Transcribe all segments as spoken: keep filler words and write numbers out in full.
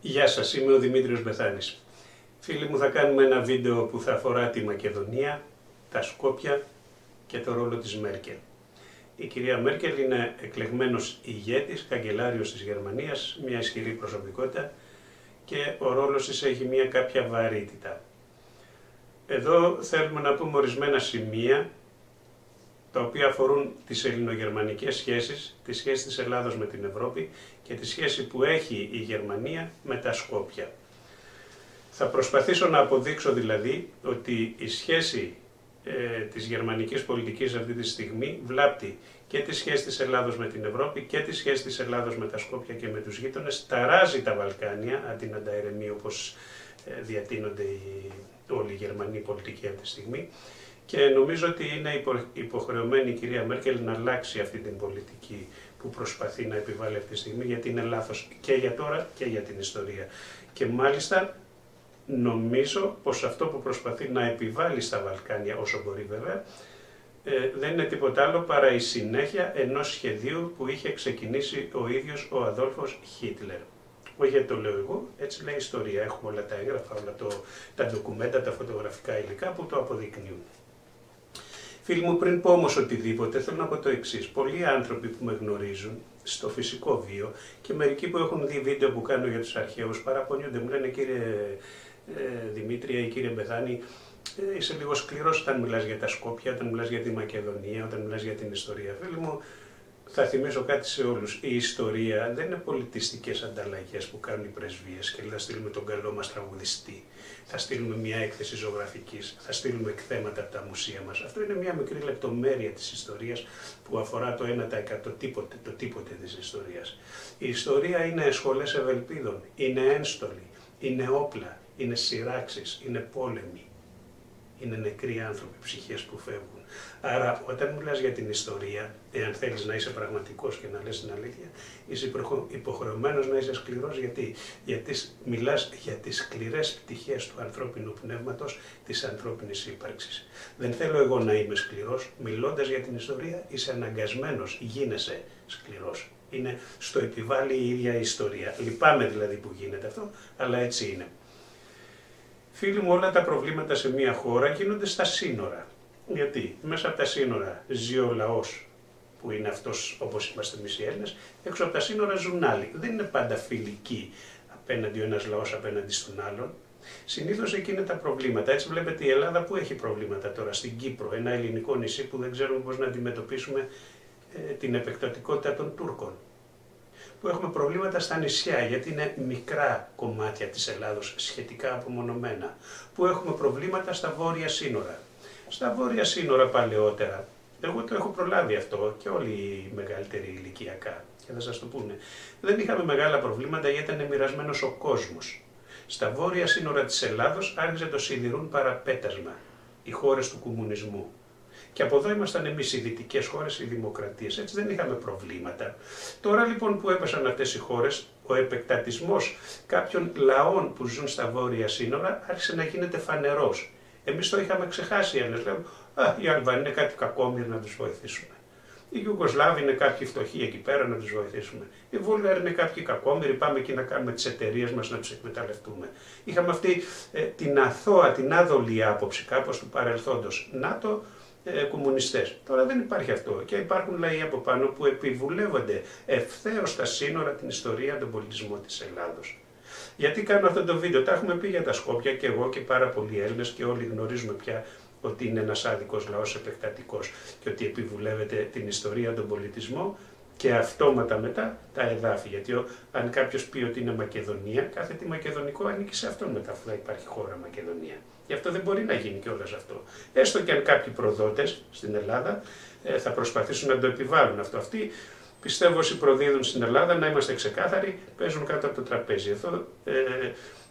Γεια σας, είμαι ο Δημήτριος Μπεθάνης. Φίλοι μου, θα κάνουμε ένα βίντεο που θα αφορά τη Μακεδονία, τα Σκόπια και το ρόλο της Μέρκελ. Η κυρία Μέρκελ είναι εκλεγμένος ηγέτης, καγκελάριος της Γερμανίας, μια ισχυρή προσωπικότητα και ο ρόλος της έχει μια κάποια βαρύτητα. Εδώ θέλουμε να πούμε ορισμένα σημεία τα οποία αφορούν τις ελληνογερμανικές σχέσεις, τη σχέση της Ελλάδος με την Ευρώπη και τη σχέση που έχει η Γερμανία με τα Σκόπια. Θα προσπαθήσω να αποδείξω δηλαδή ότι η σχέση ε, της γερμανικής πολιτικής αυτή τη στιγμή βλάπτει και τη σχέση της Ελλάδος με την Ευρώπη και τη σχέση της Ελλάδος με τα Σκόπια και με τους γείτονες, ταράζει τα Βαλκάνια, αντί να τα ερεμεί όπως ε, διατείνονται οι, όλοι οι Γερμανοί πολιτικοί αυτή τη στιγμή. Και νομίζω ότι είναι υποχρεωμένη η κυρία Μέρκελ να αλλάξει αυτή την πολιτική που προσπαθεί να επιβάλλει αυτή τη στιγμή, γιατί είναι λάθος και για τώρα και για την ιστορία. Και μάλιστα νομίζω πως αυτό που προσπαθεί να επιβάλλει στα Βαλκάνια, όσο μπορεί βέβαια, δεν είναι τίποτα άλλο παρά η συνέχεια ενός σχεδίου που είχε ξεκινήσει ο ίδιος ο Αδόλφος Χίτλερ. Όχι γιατί το λέω εγώ, έτσι λέει η ιστορία. Έχουμε όλα τα έγγραφα, όλα το, τα ντοκουμέντα, τα φωτογραφικά υλικά που το αποδεικνύουν. Φίλοι μου, πριν πω όμως οτιδήποτε, θέλω να πω το εξής. Πολλοί άνθρωποι που με γνωρίζουν στο φυσικό βίο και μερικοί που έχουν δει βίντεο που κάνω για τους αρχαίους παραπονιούνται. Μου λένε, κύριε ε, Δημήτρια ή κύριε Μπεθάνη, ε, είσαι λίγο σκληρός όταν μιλάς για τα Σκόπια, όταν μιλάς για τη Μακεδονία, όταν μιλάς για την ιστορία. Φίλοι μου, θα θυμίσω κάτι σε όλους. Η ιστορία δεν είναι πολιτιστικές ανταλλαγές που κάνουν οι πρεσβείες και θα στείλουμε τον καλό μας τραγουδιστή, θα στείλουμε μια έκθεση ζωγραφικής, θα στείλουμε εκθέματα από τα μουσεία μας. Αυτό είναι μια μικρή λεπτομέρεια της ιστορίας που αφορά το ένα τοις εκατό, το τίποτε, το τίποτε της ιστορίας. Η ιστορία είναι σχολές ευελπίδων, είναι ένστολοι, είναι όπλα, είναι σειράξεις, είναι πόλεμοι. Είναι νεκροί άνθρωποι, ψυχές που φεύγουν. Άρα, όταν μιλάς για την ιστορία, εάν θέλεις να είσαι πραγματικός και να λες την αλήθεια, είσαι υποχρεωμένος να είσαι σκληρός. Γιατί, γιατί μιλάς για τις σκληρές πτυχές του ανθρώπινου πνεύματος, της ανθρώπινης ύπαρξης. Δεν θέλω εγώ να είμαι σκληρός. Μιλώντας για την ιστορία, είσαι αναγκασμένος, γίνεσαι σκληρός. Είναι στο επιβάλλει η ίδια η ιστορία. Λυπάμαι δηλαδή που γίνεται αυτό, αλλά έτσι είναι. Φίλοι μου, όλα τα προβλήματα σε μια χώρα γίνονται στα σύνορα. Γιατί μέσα από τα σύνορα ζει ο λαός που είναι αυτός όπως είμαστε εμείς οι Έλληνες, έξω από τα σύνορα ζουν άλλοι. Δεν είναι πάντα φιλικοί απέναντι ο ένας λαός απέναντι στον άλλον. Συνήθως εκεί είναι τα προβλήματα. Έτσι βλέπετε η Ελλάδα που έχει προβλήματα τώρα, στην Κύπρο, ένα ελληνικό νησί που δεν ξέρουμε πώς να αντιμετωπίσουμε ε, την επεκτατικότητα των Τούρκων. Που έχουμε προβλήματα στα νησιά, γιατί είναι μικρά κομμάτια της Ελλάδος, σχετικά απομονωμένα, που έχουμε προβλήματα στα βόρεια σύνορα. Στα βόρεια σύνορα παλαιότερα, εγώ το έχω προλάβει αυτό και όλοι οι μεγαλύτεροι ηλικιακά, και θα σας το πούνε, δεν είχαμε μεγάλα προβλήματα γιατί ήταν μοιρασμένος ο κόσμος. Στα βόρεια σύνορα της Ελλάδος άρχισε το σιδηρούν παραπέτασμα, οι χώρες του κομμουνισμού. Και από εδώ ήμασταν εμείς οι δυτικές χώρες, οι δημοκρατίες, έτσι δεν είχαμε προβλήματα. Τώρα λοιπόν που έπεσαν αυτές οι χώρες, ο επεκτατισμός κάποιων λαών που ζουν στα βόρεια σύνορα άρχισε να γίνεται φανερός. Εμείς το είχαμε ξεχάσει, αν λέμε, α, οι Αλβανοί είναι κάτι κακόμοιροι να τους βοηθήσουμε. Οι Ιουγκοσλάβοι είναι κάποιοι φτωχοί εκεί πέρα να τους βοηθήσουμε. Οι Βούλγαροι είναι κάποιοι κακόμοιροι, πάμε εκεί να κάνουμε τις εταιρείες μας να τους εκμεταλλευτούμε. Είχαμε αυτή ε, την αθώα, την άδολη άποψη κάπως του παρελθόντος. ΝΑΤΟ. Ε, κομμουνιστές. Τώρα δεν υπάρχει αυτό και υπάρχουν λαοί από πάνω που επιβουλεύονται ευθέως τα σύνορα, την ιστορία, τον πολιτισμό της Ελλάδος. Γιατί κάνω αυτό το βίντεο, τα έχουμε πει για τα Σκόπια και εγώ και πάρα πολλοί Έλληνες και όλοι γνωρίζουμε πια ότι είναι ένας άδικος λαός επεκτατικός και ότι επιβουλεύεται την ιστορία, τον πολιτισμό και αυτόματα μετά τα εδάφη. Γιατί ο, αν κάποιος πει ότι είναι Μακεδονία, κάθε τι Μακεδονικό ανήκει σε αυτόν μετά, αφού θα υπάρχει χώρα Μακεδονία. Γι' αυτό δεν μπορεί να γίνει κιόλας αυτό. Έστω και αν κάποιοι προδότες στην Ελλάδα ε, θα προσπαθήσουν να το επιβάλλουν αυτό. Αυτοί πιστεύω όσοι προδίδουν στην Ελλάδα, να είμαστε ξεκάθαροι, παίζουν κάτω από το τραπέζι. Εδώ ε,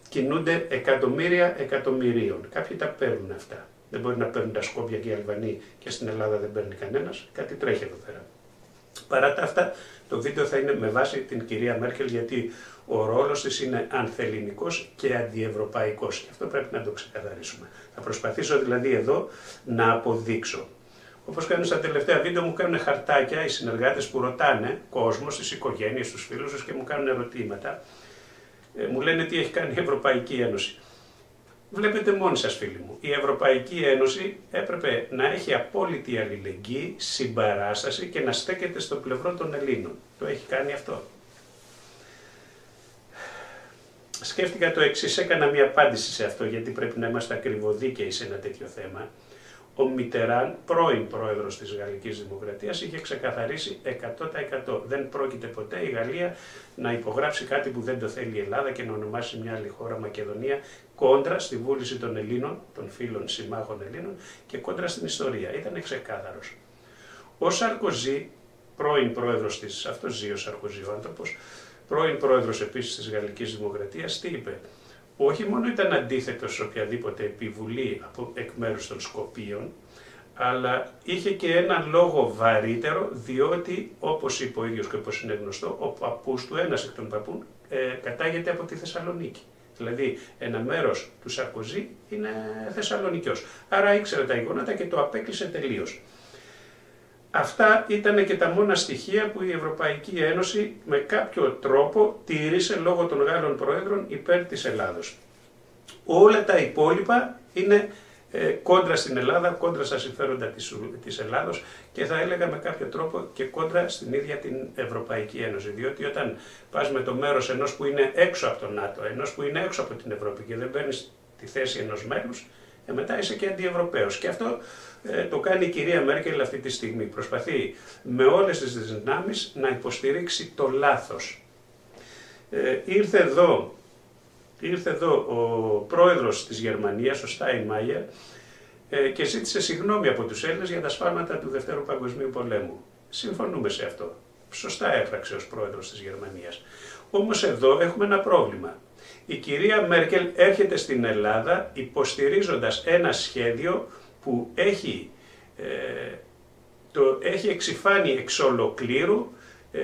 κινούνται εκατομμύρια εκατομμυρίων. Κάποιοι τα παίρνουν αυτά. Δεν μπορεί να παίρνουν τα Σκόπια και οι Αλβανοί και στην Ελλάδα δεν παίρνει κανένας. Κάτι τρέχει εδώ πέρα. Παρά τα αυτά, το βίντεο θα είναι με βάση την κυρία Μέρκελ, γιατί ο ρόλος της είναι ανθελληνικός και αντιευρωπαϊκός. Και αυτό πρέπει να το ξεκαθαρίσουμε. Θα προσπαθήσω δηλαδή εδώ να αποδείξω. Όπως κάνουν στα τελευταία βίντεο, μου κάνουν χαρτάκια οι συνεργάτες που ρωτάνε κόσμο, στις οικογένειες, στους φίλους τους και μου κάνουν ερωτήματα. Ε, μου λένε τι έχει κάνει η Ευρωπαϊκή Ένωση. Βλέπετε μόνοι σας, φίλοι μου, η Ευρωπαϊκή Ένωση έπρεπε να έχει απόλυτη αλληλεγγύη, συμπαράσταση και να στέκεται στο πλευρό των Ελλήνων. Το έχει κάνει αυτό. Σκέφτηκα το εξής, έκανα μια απάντηση σε αυτό, γιατί πρέπει να είμαστε ακριβοδίκαιοι σε ένα τέτοιο θέμα. Ο Μιτεράν, πρώην πρόεδρος της Γαλλικής Δημοκρατίας, είχε ξεκαθαρίσει εκατό τοις εκατό. Δεν πρόκειται ποτέ η Γαλλία να υπογράψει κάτι που δεν το θέλει η Ελλάδα και να ονομάσει μια άλλη χώρα Μακεδονία, κόντρα στη βούληση των Ελλήνων, των φίλων συμμάχων Ελλήνων και κόντρα στην ιστορία. Ήταν ξεκάθαρος. Ο Σαρκοζή, πρώην πρόεδρος της, αυτός ζει ο Σαρκοζή ο άνθρωπος, πρώην πρόεδρος επίσης της Γαλλικής Δημοκρατίας, τι είπε? Όχι μόνο ήταν αντίθετος σε οποιαδήποτε επιβουλή από εκ μέρους των Σκοπίων, αλλά είχε και ένα λόγο βαρύτερο, διότι, όπως είπε ο ίδιος και όπως είναι γνωστό, ο παππούς του, ένας εκ των παππούν, ε, κατάγεται από τη Θεσσαλονίκη. Δηλαδή, ένα μέρος του Σαρκοζή είναι Θεσσαλονικιός. Άρα ήξερε τα γεγονότα και το απέκλεισε τελείως. Αυτά ήταν και τα μόνα στοιχεία που η Ευρωπαϊκή Ένωση με κάποιο τρόπο τήρησε λόγω των Γάλλων Προέδρων υπέρ της Ελλάδος. Όλα τα υπόλοιπα είναι ε, κόντρα στην Ελλάδα, κόντρα στα συμφέροντα της, της Ελλάδος και θα έλεγα με κάποιο τρόπο και κόντρα στην ίδια την Ευρωπαϊκή Ένωση. Διότι όταν πας με το μέρος ενός που είναι έξω από το ΝΑΤΟ, ενός που είναι έξω από την Ευρώπη και δεν παίρνεις τη θέση ενός μέλους, ε, μετά είσαι και αντιευρωπαίος. Και αυτό ε, το κάνει η κυρία Μέρκελ αυτή τη στιγμή. Προσπαθεί με όλες τις δυνάμεις να υποστηρίξει το λάθος. Ε, ήρθε, εδώ, ήρθε εδώ ο πρόεδρος της Γερμανίας, ο Στάιν Μάγερ, ε, και ζήτησε συγγνώμη από τους Έλληνες για τα σφάλματα του Δευτέρου Παγκοσμίου Πολέμου. Συμφωνούμε σε αυτό. Σωστά έπραξε ως πρόεδρος της Γερμανίας. Όμως εδώ έχουμε ένα πρόβλημα. Η κυρία Μέρκελ έρχεται στην Ελλάδα υποστηρίζοντας ένα σχέδιο που έχει, ε, το, έχει εξυφάνει εξ ολοκλήρου ε,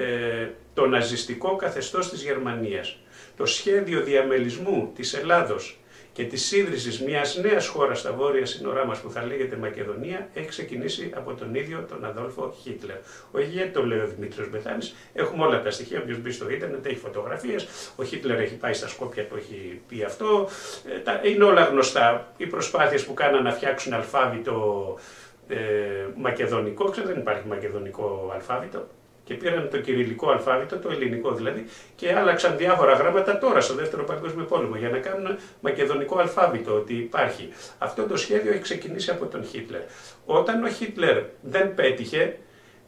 το ναζιστικό καθεστώς της Γερμανίας. Το σχέδιο διαμελισμού της Ελλάδος και της ίδρυσης μιας νέας χώρας στα βόρεια σύνορά μας που θα λέγεται Μακεδονία έχει ξεκινήσει από τον ίδιο τον Αδόλφο Χίτλερ. Όχι γιατί το λέει ο Δημήτριος Μπεθάνης, έχουμε όλα τα στοιχεία, όποιος μπει στο ίντερνετ έχει φωτογραφίες, ο Χίτλερ έχει πάει στα Σκόπια, το έχει πει αυτό, είναι όλα γνωστά. Οι προσπάθειες που κάναν να φτιάξουν αλφάβητο ε, μακεδονικό, ξέρετε δεν υπάρχει μακεδονικό αλφάβητο, και πήραν το κυριλικό αλφάβητο, το ελληνικό δηλαδή, και άλλαξαν διάφορα γράμματα τώρα στο Δεύτερο Παγκόσμιο Πόλεμο για να κάνουν μακεδονικό αλφάβητο ότι υπάρχει. Αυτό το σχέδιο έχει ξεκινήσει από τον Χίτλερ. Όταν ο Χίτλερ δεν πέτυχε,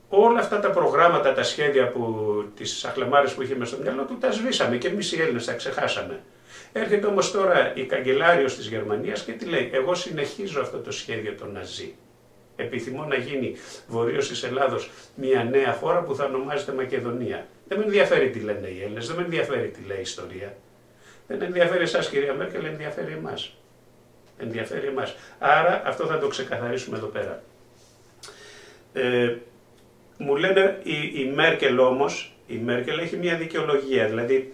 όλα αυτά τα προγράμματα, τα σχέδια, που, τις αχλαμάρες που είχε μες στο μυαλό του, τα σβήσαμε και εμείς οι Έλληνες τα ξεχάσαμε. Έρχεται όμως τώρα η καγκελάριος της Γερμανίας και τι λέει? Εγώ συνεχίζω αυτό το σχέδιο των Ναζί. Επιθυμώ να γίνει βορείος της Ελλάδος μια νέα χώρα που θα ονομάζεται Μακεδονία. Δεν με ενδιαφέρει τι λένε οι Έλληνες, δεν με ενδιαφέρει τι λέει η ιστορία. Δεν ενδιαφέρει εσάς κυρία Μέρκελ, ενδιαφέρει εμάς. Ενδιαφέρει εμάς. Άρα αυτό θα το ξεκαθαρίσουμε εδώ πέρα. Ε, μου λένε η, η Μέρκελ όμως, η Μέρκελ έχει μια δικαιολογία, δηλαδή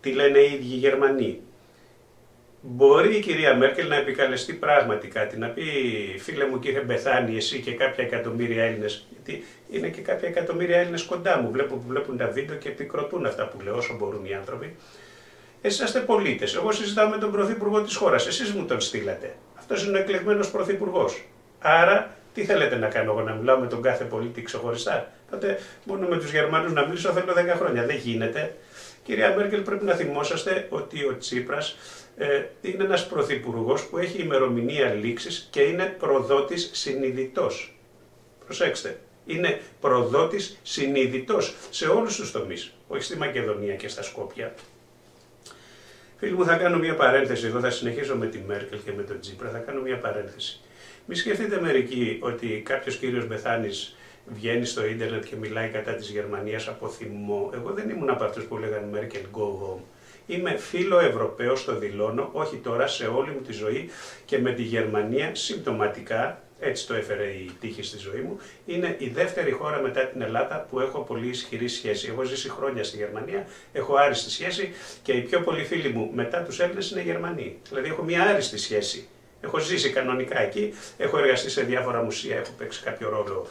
τι λένε οι ίδιοι οι Γερμανοί. Μπορεί η κυρία Μέρκελ να επικαλεστεί πράγματι κάτι, να πει φίλε μου κύριε Μπεθάνη εσύ και κάποια εκατομμύρια Έλληνες, γιατί είναι και κάποια εκατομμύρια Έλληνες κοντά μου, βλέπω που βλέπουν τα βίντεο και επικροτούν αυτά που λέω όσο μπορούν οι άνθρωποι. Εσείς είστε πολίτες, εγώ συζητάω με τον πρωθυπουργό της χώρας, εσείς μου τον στείλατε. Αυτός είναι ο εκλεγμένος πρωθυπουργός. Άρα τι θέλετε να κάνω εγώ, να μιλάω με τον κάθε πολίτη ξεχωριστά? Τότε μόνο με τους Γερμανούς να μιλήσω θέλω δέκα χρόνια, δεν γίνεται. Κυρία Μέρκελ, πρέπει να θυμόσαστε ότι ο Τσίπρας ε, είναι ένας πρωθυπουργός που έχει ημερομηνία λήξης και είναι προδότης συνειδητός. Προσέξτε, είναι προδότης συνειδητός σε όλους τους τομείς, όχι στη Μακεδονία και στα Σκόπια. Φίλοι μου, θα κάνω μια παρένθεση εδώ, θα συνεχίσω με τη Μέρκελ και με τον Τσίπρα, θα κάνω μια παρένθεση. Μη σκεφτείτε μερικοί ότι κάποιος κύριος Μπεθάνης βγαίνει στο ίντερνετ και μιλάει κατά της Γερμανίας από θυμό. Εγώ δεν ήμουν από αυτούς που λέγανε Μέρκελ go home. Είμαι φίλο Ευρωπαίος, το δηλώνω, όχι τώρα, σε όλη μου τη ζωή και με τη Γερμανία συμπτωματικά, έτσι το έφερε η τύχη στη ζωή μου, είναι η δεύτερη χώρα μετά την Ελλάδα που έχω πολύ ισχυρή σχέση. Εγώ ζήσει χρόνια στη Γερμανία, έχω άριστη σχέση και οι πιο πολλοί φίλοι μου μετά τους Έλληνες είναι Γερμανοί. Δηλαδή έχω μια άριστη σχέση. Έχω ζήσει κανονικά εκεί, έχω εργαστεί σε διάφορα μουσεία, έχω παίξει κάποιο ρόλο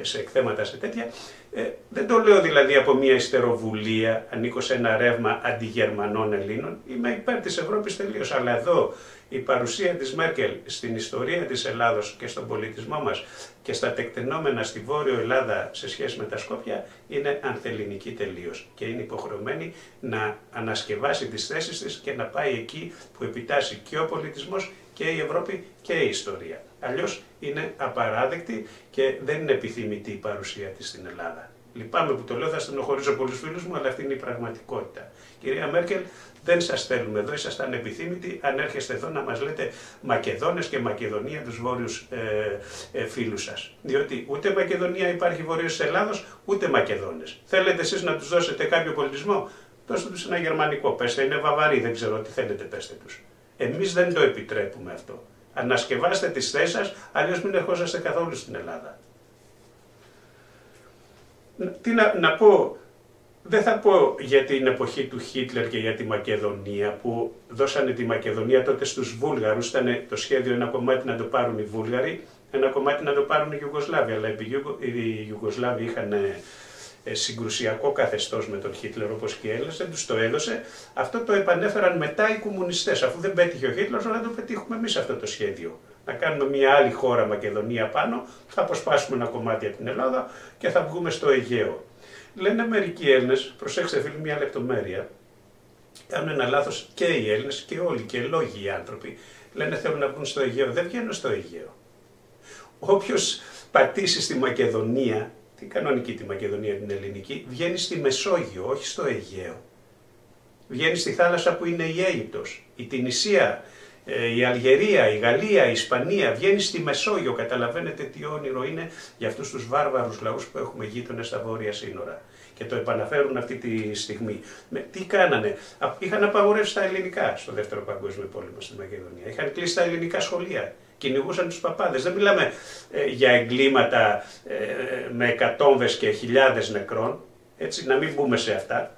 σε εκθέματα σε τέτοια. Ε, δεν το λέω δηλαδή από μια ιστεροβουλία, ανήκω σε ένα ρεύμα αντιγερμανών Ελλήνων, είμαι υπέρ της Ευρώπης τελείως, αλλά εδώ η παρουσία της Μέρκελ στην ιστορία της Ελλάδος και στον πολιτισμό μας και στα τεκτενόμενα στη Βόρειο Ελλάδα σε σχέση με τα Σκόπια είναι ανθελληνική τελείως και είναι υποχρεωμένη να ανασκευάσει τις θέσεις της και να πάει εκεί που επιτάσσει και ο πολιτισμός και η Ευρώπη και η ιστορία. Αλλιώς είναι απαράδεκτη και δεν είναι επιθυμητή η παρουσία της στην Ελλάδα. Λυπάμαι που το λέω, θα στενοχωρήσω πολλούς φίλους μου, αλλά αυτή είναι η πραγματικότητα. Κυρία Μέρκελ, δεν σας θέλουμε εδώ, ήσασταν επιθύμητοι. Αν έρχεστε εδώ να μας λέτε Μακεδόνες και Μακεδονία τους βόρειους ε, ε, φίλους σας. Διότι ούτε Μακεδονία υπάρχει βορείως της Ελλάδος, ούτε Μακεδόνες. Θέλετε εσείς να τους δώσετε κάποιο πολιτισμό, δώστε τους ένα γερμανικό. Πέστε, είναι βαβαροί, δεν ξέρω τι θέλετε, πέστε τους. Εμείς δεν το επιτρέπουμε αυτό. Ανασκευάστε τις θέσεις σας, αλλιώς μην ερχόσαστε καθόλου στην Ελλάδα. Τι να, να πω, δεν θα πω για την εποχή του Χίτλερ και για τη Μακεδονία που δώσανε τη Μακεδονία τότε στους Βούλγαρους, ήταν το σχέδιο ένα κομμάτι να το πάρουν οι Βούλγαροι, ένα κομμάτι να το πάρουν οι Ιουγκοσλάβοι, αλλά οι Ιουγκοσλάβοι είχαν συγκρουσιακό καθεστώς με τον Χίτλερ όπως και έλασε, τους το έδωσε, αυτό το επανέφεραν μετά οι κομμουνιστές, αφού δεν πέτυχε ο Χίτλερ να το πετύχουμε εμείς αυτό το σχέδιο. Να κάνουμε μια άλλη χώρα Μακεδονία πάνω, θα αποσπάσουμε ένα κομμάτι από την Ελλάδα και θα βγούμε στο Αιγαίο. Λένε μερικοί Έλληνες, προσέξτε φίλοι μια λεπτομέρεια, κάνουν ένα λάθος και οι Έλληνες και όλοι και λόγοι οι άνθρωποι, λένε θέλουν να βγουν στο Αιγαίο, δεν βγαίνουν στο Αιγαίο. Όποιος πατήσει στη Μακεδονία, την κανονική τη Μακεδονία την ελληνική, βγαίνει στη Μεσόγειο, όχι στο Αιγαίο. Βγαίνει στη θάλασσα που είναι η Αίγυπτος, η Τυνησία, η Αλγερία, η Γαλλία, η Ισπανία, βγαίνει στη Μεσόγειο, καταλαβαίνετε τι όνειρο είναι για αυτούς τους βάρβαρους λαούς που έχουμε γείτονες στα βόρεια σύνορα. Και το επαναφέρουν αυτή τη στιγμή. Με, τι κάνανε, είχαν απαγορεύσει τα ελληνικά στο δεύτερο παγκόσμιο πόλεμο στη Μακεδονία, είχαν κλείσει τα ελληνικά σχολεία, κυνηγούσαν τους παπάδες. Δεν μιλάμε ε, για εγκλήματα ε, με εκατόμβες και χιλιάδες νεκρών, έτσι, να μην μπούμε σε αυτά.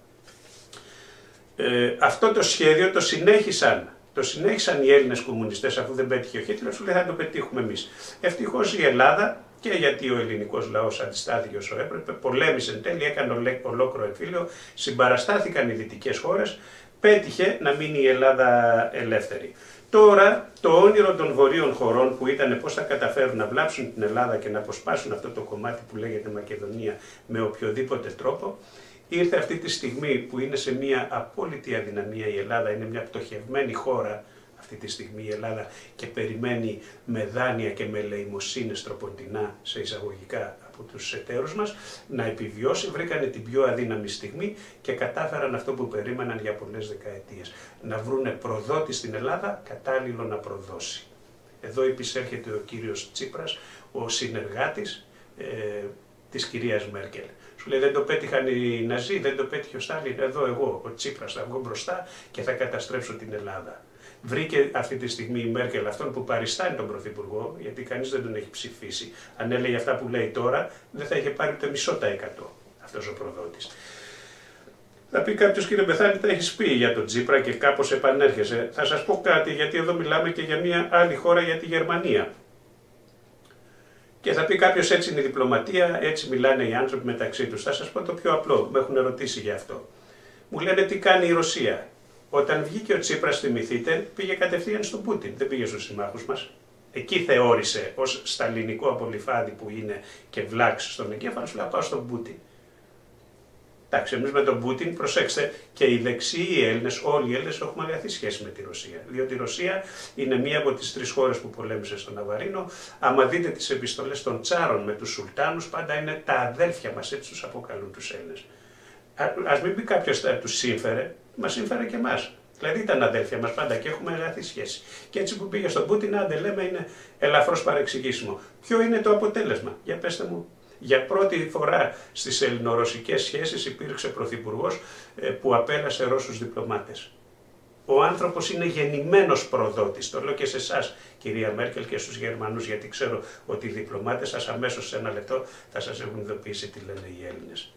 Ε, αυτό το σχέδιο το συνέχισαν. Το συνέχισαν οι Έλληνες κομμουνιστές αφού δεν πέτυχε ο Χίτλερ, σου λέει θα το πετύχουμε εμείς. Ευτυχώς η Ελλάδα και γιατί ο ελληνικός λαός αντιστάθηκε όσο έπρεπε, πολέμησε εν τέλει, έκανε ολόκληρο εμφύλιο, συμπαραστάθηκαν οι δυτικές χώρες, πέτυχε να μείνει η Ελλάδα ελεύθερη. Τώρα το όνειρο των βορείων χωρών που ήταν πώς θα καταφέρουν να βλάψουν την Ελλάδα και να αποσπάσουν αυτό το κομμάτι που λέγεται Μακεδονία με οποιοδήποτε τρόπο, ήρθε αυτή τη στιγμή που είναι σε μια απόλυτη αδυναμία η Ελλάδα, είναι μια πτωχευμένη χώρα αυτή τη στιγμή η Ελλάδα και περιμένει με δάνεια και με ελεημοσύνες τροποντινά σε εισαγωγικά από τους εταίρους μας να επιβιώσει, βρήκανε την πιο αδύναμη στιγμή και κατάφεραν αυτό που περίμεναν για πολλές δεκαετίες. Να βρούνε προδότη στην Ελλάδα, κατάλληλο να προδώσει. Εδώ επισέρχεται ο κύριος Τσίπρας, ο συνεργάτης ε, της κυρίας Μέρκελ. Σου λέει δεν το πέτυχαν οι Ναζί, δεν το πέτυχε ο Στάλιν, εδώ εγώ, ο Τσίπρας θα βγω μπροστά και θα καταστρέψω την Ελλάδα. Βρήκε αυτή τη στιγμή η Μέρκελ αυτόν που παριστάνει τον Πρωθυπουργό, γιατί κανείς δεν τον έχει ψηφίσει. Αν έλεγε αυτά που λέει τώρα, δεν θα είχε πάρει ούτε μισό τα εκατό αυτός ο προδότης. Θα πει κάποιος, κύριε Μπεθάνη, τα έχεις πει για τον Τσίπρα και κάπως επανέρχεσαι. Θα σας πω κάτι, γιατί εδώ μιλάμε και για μια άλλη χώρα, για τη Γερμανία. Και θα πει κάποιος, έτσι είναι η διπλωματία, έτσι μιλάνε οι άνθρωποι μεταξύ τους. Θα σας πω το πιο απλό, με έχουν ερωτήσει γι' αυτό. Μου λένε τι κάνει η Ρωσία. Όταν βγήκε ο Τσίπρας, θυμηθείτε, πήγε κατευθείαν στον Πούτιν, δεν πήγε στους συμμάχους μας. Εκεί θεώρησε ως σταλινικό απολυφάδι που είναι και βλάξ στον εγκέφαλο, σου λέει πάω στον Πούτιν. Εντάξει, εμείς με τον Πούτιν, προσέξτε, και οι δεξιοί οι Έλληνες, όλοι οι Έλληνες έχουμε αγαθή σχέση με τη Ρωσία. Διότι η Ρωσία είναι μία από τις τρεις χώρες που πολέμησε στον Ναβαρίνο. Άμα δείτε τις επιστολές των τσάρων με τους σουλτάνους, πάντα είναι τα αδέλφια μας, έτσι τους αποκαλούν τους Έλληνες. Ας μην πει κάποιος τους σύμφερε, μας σύμφερε και εμάς. Δηλαδή ήταν αδέλφια μας πάντα και έχουμε αγαθή σχέση. Και έτσι που πήγε στον Πούτιν, άντε λέμε είναι ελαφρώς παρεξηγήσιμο. Ποιο είναι το αποτέλεσμα, για πέστε μου. Για πρώτη φορά στις ελληνορωσικές σχέσεις υπήρξε πρωθυπουργός που απέλασε Ρώσους διπλωμάτες. Ο άνθρωπος είναι γεννημένος προδότης, το λέω και σε εσάς κυρία Μέρκελ και στους Γερμανούς, γιατί ξέρω ότι οι διπλωμάτες σας αμέσως σε ένα λεπτό θα σας έχουν ειδοποιήσει τι λένε οι Έλληνες.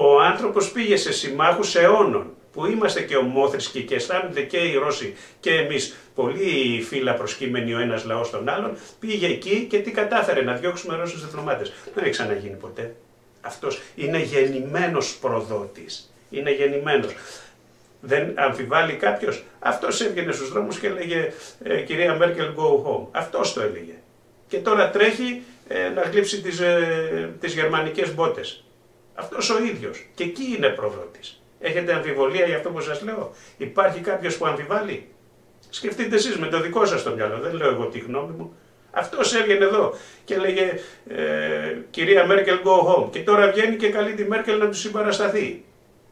Ο άνθρωπος πήγε σε συμμάχους αιώνων, που είμαστε και ομόθρησκοι και αισθάνονται και οι Ρώσοι και εμείς, πολύ φύλλα προσκύμενοι ο ένας λαός τον άλλον, πήγε εκεί και τι κατάφερε, να διώξουμε Ρώσους διπλωμάτες. Δεν έχει ξαναγίνει ποτέ. Αυτός είναι γεννημένος προδότης. Είναι γεννημένος. Δεν αμφιβάλλει κάποιος. Αυτός έβγαινε στους δρόμους και έλεγε «Κυρία Μέρκελ, go home». Αυτός το έλεγε. Και τώρα τρέχει ε, να γλύψει τις, ε, τις γερμανικές μπότες. Αυτός ο ίδιος. Και εκεί είναι προδότης. Έχετε αμφιβολία για αυτό που σας λέω? Υπάρχει κάποιος που αμφιβάλλει? Σκεφτείτε εσείς με το δικό σας το μυαλό. Δεν λέω εγώ τη γνώμη μου. Αυτός έβγαινε εδώ και έλεγε ε, «Κυρία Μέρκελ, go home». Και τώρα βγαίνει και καλεί τη Μέρκελ να του συμπαρασταθεί.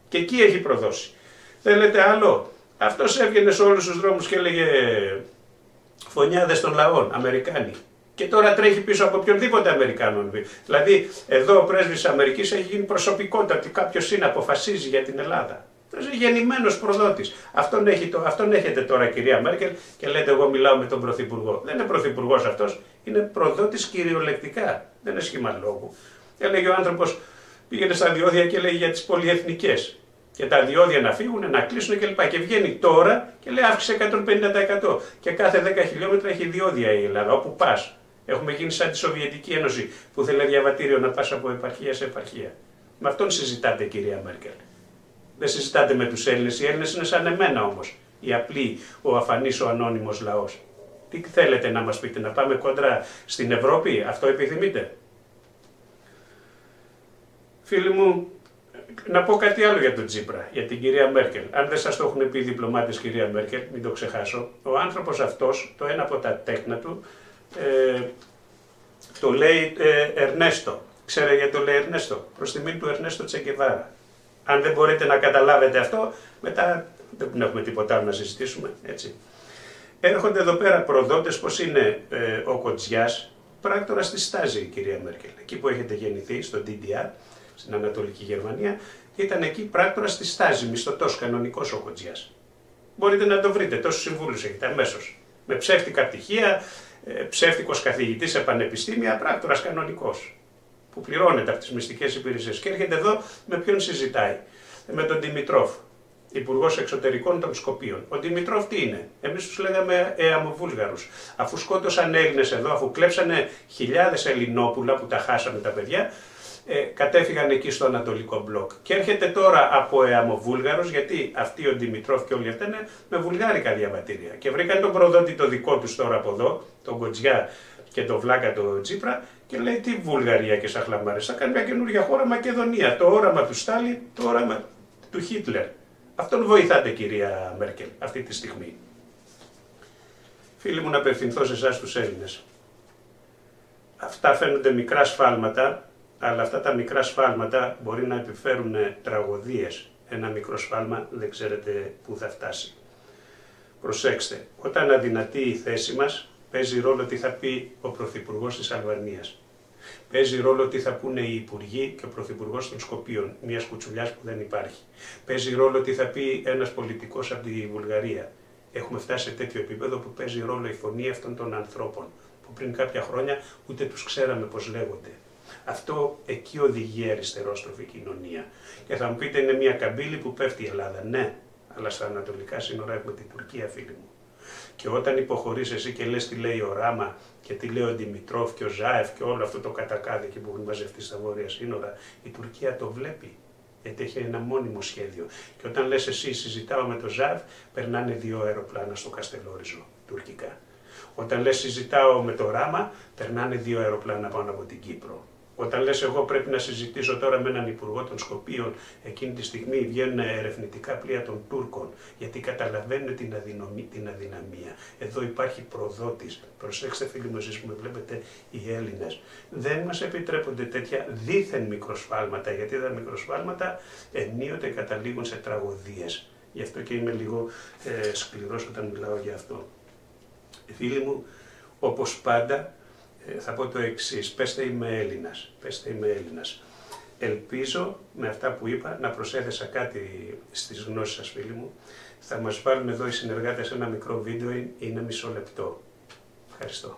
Και εκεί έχει προδώσει. Θέλετε άλλο? Αυτός έβγαινε σε όλους τους δρόμους και έλεγε «Φωνιάδες των λαών, Αμερικάνοι». Και τώρα τρέχει πίσω από οποιονδήποτε Αμερικάνων. Δηλαδή, εδώ ο πρέσβης της Αμερικής έχει γίνει προσωπικότητα, ότι κάποιος είναι, αποφασίζει για την Ελλάδα. Είναι γεννημένος προδότης. Αυτόν, έχει το, αυτόν έχετε τώρα, κυρία Μέρκελ, και λέτε: εγώ μιλάω με τον Πρωθυπουργό. Δεν είναι Πρωθυπουργός αυτός, είναι προδότης κυριολεκτικά. Δεν είναι σχήμα λόγου. Έλεγε ο άνθρωπος, πήγαινε στα διόδια και λέει για τις πολυεθνικές. Και τα διόδια να φύγουν, να κλείσουν κλπ. Και βγαίνει τώρα και λέει: αύξησε εκατόν πενήντα τοις εκατό. Και κάθε δέκα χιλιόμετρα έχει διόδια η Ελλάδα, όπου πας. Έχουμε γίνει σαν τη Σοβιετική Ένωση που θέλει διαβατήριο να πας από επαρχία σε επαρχία. Με αυτόν συζητάτε, κυρία Μέρκελ. Δεν συζητάτε με τους Έλληνες. Οι Έλληνες είναι σαν εμένα όμως. Οι απλοί, ο αφανής, ο ανώνυμος λαός. Τι θέλετε να μας πείτε, να πάμε κόντρα στην Ευρώπη? Αυτό επιθυμείτε? Φίλοι μου, να πω κάτι άλλο για τον Τσίπρα, για την κυρία Μέρκελ. Αν δεν σας το έχουν πει οι διπλωμάτες, κυρία Μέρκελ, μην το ξεχάσω, ο άνθρωπος αυτός, το ένα από τα τέκνα του, Ε, το λέει ε, Ερνέστο. Ξέρετε γιατί το λέει Ερνέστο? Προς τιμή του Ερνέστο Τσε Γκεβάρα. Αν δεν μπορείτε να καταλάβετε αυτό, μετά δεν έχουμε τίποτα άλλο να συζητήσουμε. Έτσι. Έρχονται εδώ πέρα προδότες, πως είναι ε, ο Κοτζιάς, πράκτορας της Στάζη, η κυρία Μέρκελ. Εκεί που έχετε γεννηθεί, στο ντι ντι αρ, στην Ανατολική Γερμανία, ήταν εκεί πράκτορας της Στάζη, μισθωτός, κανονικός ο Κοτζιάς. Μπορείτε να το βρείτε, τόσους συμβούλους έχετε αμέσως. Με ψεύτικα πτυχία. Ψεύτικος καθηγητής σε πανεπιστήμια, πράκτορας κανονικός, που πληρώνεται από τις μυστικές υπηρεσίες. Και έρχεται εδώ με ποιον συζητάει? Με τον Δημητρόφ, υπουργός εξωτερικών των Σκοπίων. Ο Δημητρόφ τι είναι? Εμείς τους λέγαμε εαμοβούλγαρους. Αφού σκότωσαν Έλληνες εδώ, αφού κλέψανε χιλιάδες Ελληνόπουλα που τα χάσαμε τα παιδιά, ε, κατέφυγαν εκεί στο Ανατολικό Μπλοκ. Και έρχεται τώρα από εαμοβούλγαρος, γιατί αυτοί ο Δημητρόφ και όλοι αυτά είναι με βουλγάρικα διαβατήρια. Και βρήκαν τον προδότη το δικό του τώρα από εδώ, τον Κοτζιά και τον βλάκα τον Τσίπρα, και λέει: τι Βουλγαρία και σαχλαμάρες, θα κάνει μια καινούργια χώρα Μακεδονία. Το όραμα του Στάλιν, το όραμα του Χίτλερ. Αυτόν βοηθάτε, κυρία Μέρκελ, αυτή τη στιγμή. Φίλοι μου, να απευθυνθώ σε εσάς τους Έλληνες. Αυτά φαίνονται μικρά σφάλματα. Αλλά αυτά τα μικρά σφάλματα μπορεί να επιφέρουν τραγωδίες. Ένα μικρό σφάλμα δεν ξέρετε πού θα φτάσει. Προσέξτε, όταν αδυνατεί η θέση μας, παίζει ρόλο τι θα πει ο Πρωθυπουργός της Αλβανίας. Παίζει ρόλο τι θα πούνε οι Υπουργοί και ο Πρωθυπουργός των Σκοπίων, μιας κουτσουλιάς που δεν υπάρχει. Παίζει ρόλο τι θα πει ένας πολιτικός από τη Βουλγαρία. Έχουμε φτάσει σε τέτοιο επίπεδο που παίζει ρόλο η φωνή αυτών των ανθρώπων, που πριν κάποια χρόνια ούτε τους ξέραμε πώς λέγονται. Αυτό εκεί οδηγεί η αριστερόστροφη κοινωνία. Και θα μου πείτε, είναι μια καμπύλη που πέφτει η Ελλάδα. Ναι, αλλά στα ανατολικά σύνορα έχουμε την Τουρκία, φίλοι μου. Και όταν υποχωρείς εσύ και λες τι λέει ο Ράμα και τι λέει ο Δημητρόφ και ο Ζάεφ και όλο αυτό το κατακάδι και που έχουν μαζευτεί στα βόρεια σύνορα, η Τουρκία το βλέπει. Γιατί έχει ένα μόνιμο σχέδιο. Και όταν λες εσύ, συζητάω με τον Ζάεφ, περνάνε δύο αεροπλάνα στο Καστελόριζο, τουρκικά. Όταν λες, συζητάω με τον Ράμα, περνάνε δύο αεροπλάνα πάνω από την Κύπρο. Όταν λες εγώ πρέπει να συζητήσω τώρα με έναν υπουργό των Σκοπίων, εκείνη τη στιγμή βγαίνουν ερευνητικά πλοία των Τούρκων, γιατί καταλαβαίνουν την, αδυνομή, την αδυναμία. Εδώ υπάρχει προδότης. Προσέξτε, φίλοι μου, εσείς που με βλέπετε, οι Έλληνες. Δεν μας επιτρέπονται τέτοια δίθεν μικροσφάλματα, γιατί τα μικροσφάλματα ενίοτε καταλήγουν σε τραγωδίες. Γι' αυτό και είμαι λίγο ε, σκληρός όταν μιλάω για αυτό. Φίλοι μου, όπως πάντα, θα πω το εξής, πέστε είμαι Έλληνας, πέστε είμαι Έλληνας. Ελπίζω με αυτά που είπα να προσέθεσα κάτι στις γνώσεις σας, φίλοι μου. Θα μας βάλουν εδώ οι συνεργάτες ένα μικρό βίντεο, είναι μισό λεπτό. Ευχαριστώ.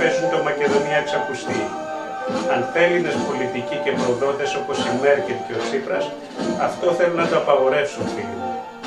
πέσουν το Μακεδονία εξακουστεί. Αν Έλληνες πολιτικοί και προδότες όπως η Μέρκελ και ο Τσίπρας, αυτό θέλουν να το απαγορεύσουν, φίλοι μου.